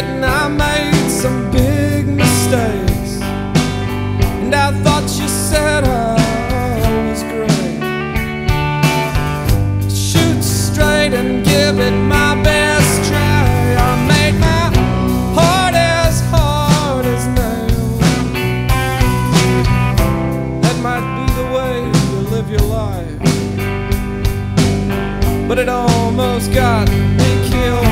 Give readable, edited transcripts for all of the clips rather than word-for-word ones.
I made some big mistakes, and I thought you said I was great. Shoot straight and give it my best try. I made my heart as hard as nails. That might be the way you live your life, but it almost got me killed.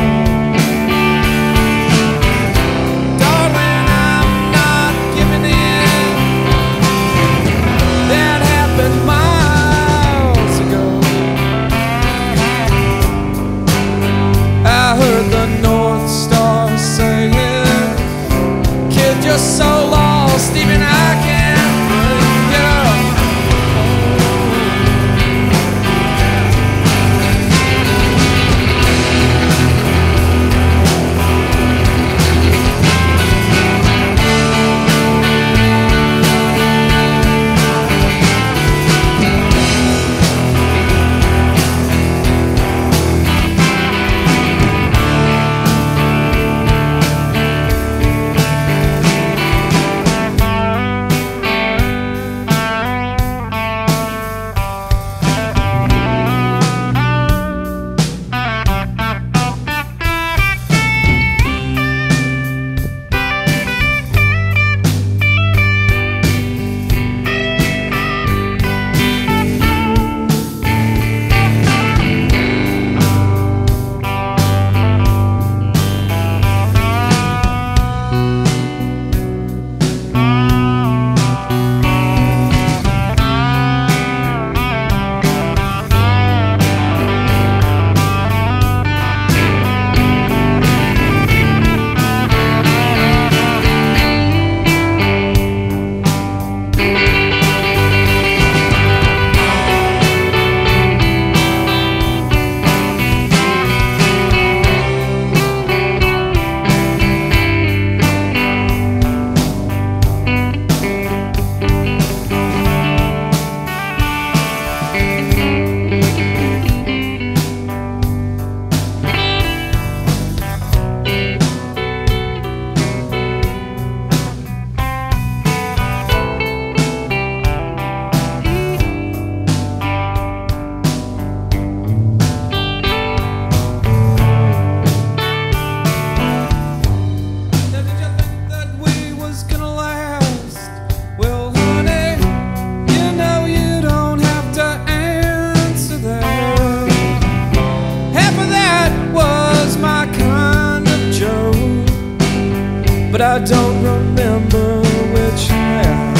I don't remember which half.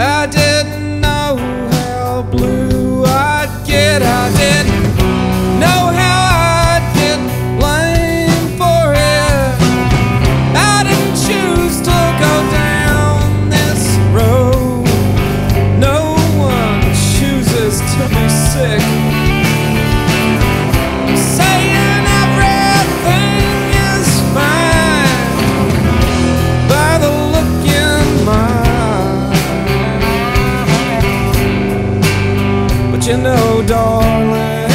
I didn't know how blue I'd get. I didn't know how I'd get blamed for it. I didn't choose to go down this road. No one chooses to be sick. You know, darling,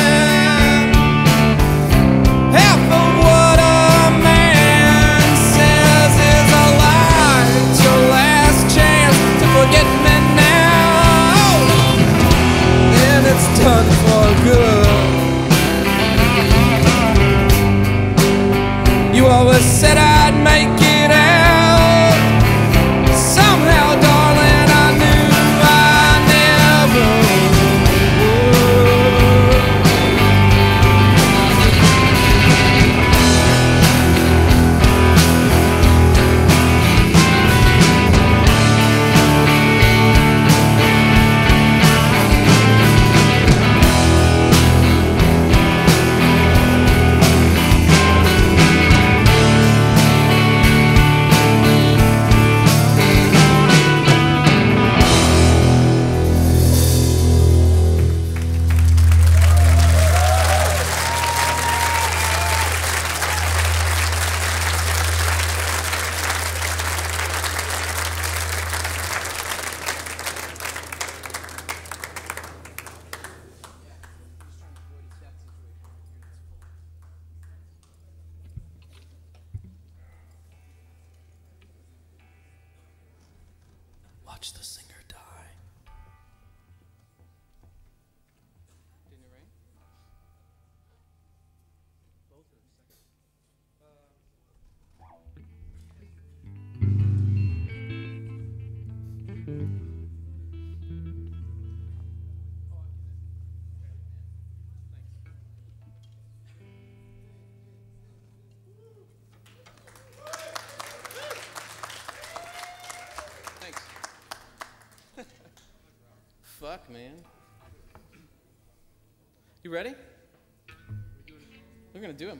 half of what a man says is a lie. It's your last chance to forget me now, and it's done for good. You always said I'd make it out. Somehow, darling, watch the singer die. Didn't it rain? Both of them second. Fuck, man. You ready? We're gonna do him.